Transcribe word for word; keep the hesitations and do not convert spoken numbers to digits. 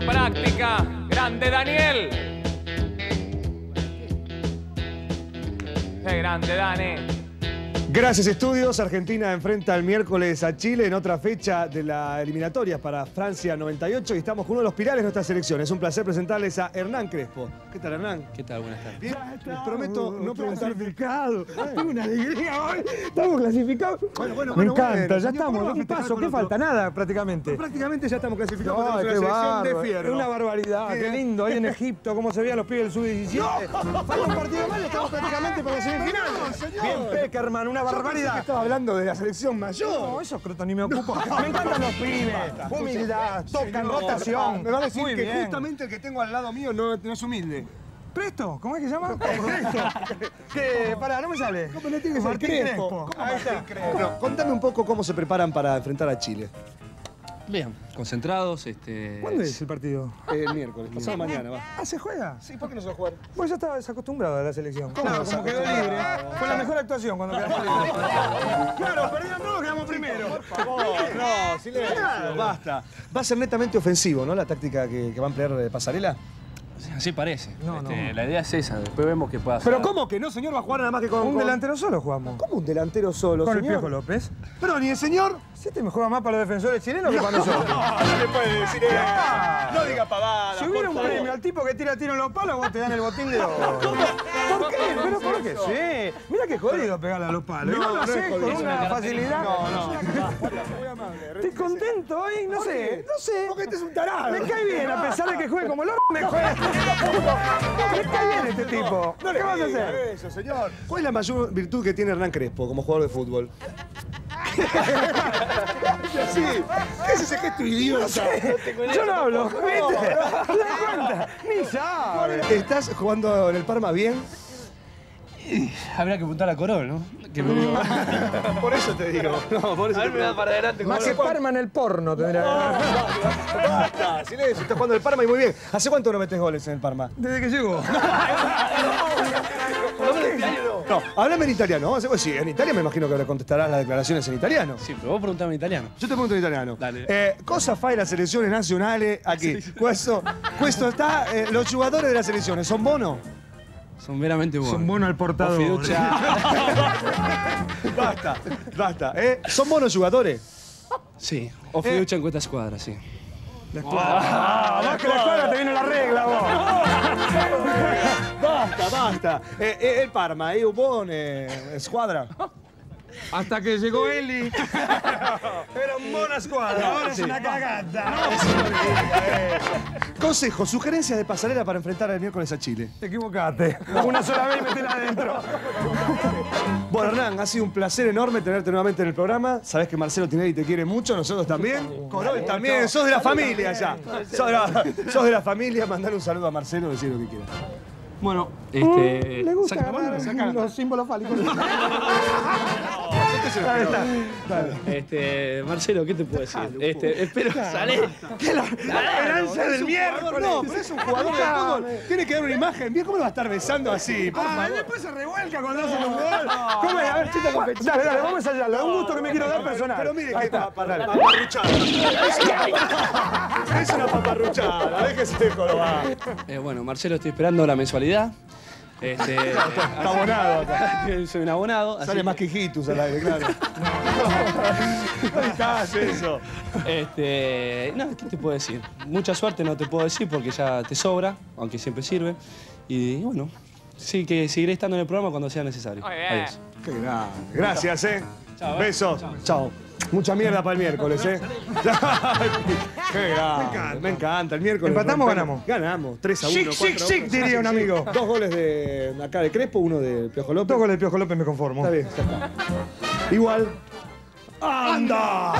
la práctica. Grande Daniel. Qué grande, Dani. Gracias, estudios. Argentina enfrenta el miércoles a Chile en otra fecha de la eliminatoria para Francia noventa y ocho y estamos con uno de los pilares de nuestra selección. Es un placer presentarles a Hernán Crespo. ¿Qué tal, Hernán? ¿Qué tal? Buenas tardes. Bien, les prometo uh, no preguntar. Clasificados. Tengo una alegría hoy. Estamos clasificados. Bueno, bueno, Me bueno, encanta, bueno. ya estamos. ¿Qué paso? ¿Qué falta? Nada, prácticamente. Pues prácticamente ya estamos clasificados. No, qué bárbaro. Es una barbaridad. ¿Qué? Qué lindo. Ahí en Egipto, cómo se veían los pibes del sub diecisiete. No. Falta un partido mal, estamos prácticamente para la semifinal. No, bien, Pekerman, una barbaridad. Estaba hablando de la selección mayor. No, eso creo que ni me ocupo. No. Me encantan los pibes. Humildad, tocan, rotación. Me va a decir Muy que bien. justamente el que tengo al lado mío no, no es humilde. Presto, ¿cómo es que se llama? Presto. ¿Qué? Pará, no me sale. ¿Cómo le tienes Martín Crespo? ¿Cómo Ahí está. Crespo? Contame un poco cómo se preparan para enfrentar a Chile. Bien, concentrados, este... ¿Cuándo es el partido? Eh, el miércoles, pasado mañana va. ¿Ah, se juega? Sí, ¿por qué no se va a jugar? Vos ya estabas acostumbrado a la selección. ¿Cómo? No, como quedó libre. Fue la mejor actuación cuando quedamos libre. Claro, perdieron todos, quedamos primero. Por favor, no, silencio. Claro. Basta. Va a ser netamente ofensivo, ¿no? La táctica que, que va a emplear Pasarela. Así parece. No, este, no. La idea es esa, después vemos qué pasa. ¿Pero cómo que no, señor? Va a jugar nada más que con... ¿Un con... delantero solo jugamos? ¿Cómo un delantero solo, con señor? Con el Piojo López. Pero ni el señor... Si te me juega más para los defensores chilenos no, que para nosotros. No, no le puedes decir eso. No, no diga pavadas. Si hubiera un favor. premio al tipo que tira tiro en los palos, vos te dan el botín de oro. ¿Por qué? ¿Pero por qué? Sí. Mirá qué jodido pegarle a los palos. No, no, no lo haces con una facilidad. No, no. Muy amable. ¿Estás contento hoy? No sé. No sé. Porque este es un tarado. Me cae bien, a pesar de que juegue como el oro, me juega. Me cae bien este tipo. ¿Qué vas a hacer? Eso, señor. ¿Cuál es la mayor virtud que tiene Hernán Crespo como jugador de fútbol? Sí. ¿Qué es ese gesto idiota? No sé. Yo no hablo, ¿viste? No te das cuenta, ni sabe. ¿Estás jugando en el Parma bien? Habrá que apuntar a Corol, ¿no? Que me... Por eso te digo. No, por eso a ver, me da para adelante. Más que Parma en el porno tendría que ver. Basta, silencio. Estás jugando en el Parma y muy bien. ¿Hace cuánto no metes goles en el Parma? Desde que llegó. No, háblame en italiano. Sí, en Italia me imagino que contestarás las declaraciones en italiano. Sí, pero vos preguntame en italiano. Yo te pregunto en italiano. Dale. Eh, cosa fai las selecciones nazionali aquí? Sí. Questo, questo sta, eh, los jugadores de las selecciones, ¿son bonos? Son veramente buenos. Son bonos al portador. Basta, basta. Eh, ¿Son bonos jugadores? Sí. O fiducia eh. en questa squadra, sí. La escuadra. Ah, más que la escuadra te viene la regla, vos. Basta, basta. Eh, eh, el Parma è eh, un buon eh, squadra. Hasta que llegó Eli. Era un buona squadra, ahora sí. Es una cagata. No, eh. Consejo, sugerencia de Pasarela para enfrentar el miércoles a Chile. Te equivocaste. Una sola vez y metela adentro. Bueno, Hernán, ha sido un placer enorme tenerte nuevamente en el programa. Sabés que Marcelo Tinelli te quiere mucho, nosotros también. Corol también, sos de la familia ya. Sos de la, sos de la familia, mandale un saludo a Marcelo, decir lo que quieras. Bueno, este... Le gusta agarrar los, los símbolos fálicos. Dale, dale, dale. Este, Marcelo, ¿qué te puedo decir? Dale, este, espero dale, salir. Que la esperanza del miércoles. No, pero es un jugador de fútbol. Tiene que dar una imagen. Mira cómo lo va a estar besando así. Ah, después se revuelca cuando hace un gol. ¿Cómo es? A ver, chita con pechito. Dale, dale, vamos allá. Le da un gusto que me quiero dar personal. Pero mire que está paparruchada. Es una paparruchada. Déjese de jorobar. Eh, bueno, Marcelo, estoy esperando la mensualidad. Este, está abonado acá. Soy un abonado. Sale así más que Hitus al aire, claro. No estás eso. Este, no, ¿qué te puedo decir? Mucha suerte no te puedo decir porque ya te sobra, aunque siempre sirve. Y bueno, sí que seguiré estando en el programa cuando sea necesario. Oh, yeah. Adiós. Qué grande. Gracias, eh. Chao, besos. Chao. Chao. Mucha mierda para el miércoles, eh. Qué grande. Me encanta. Me encanta. El miércoles. ¿Empatamos o ganamos? Ganamos. tres a uno. Chic, chic, chic, diría un amigo. Dos goles de acá de Crespo, uno de Piojo López. Dos goles de Piojo López me conformo. Está bien, está. Igual. ¡Anda!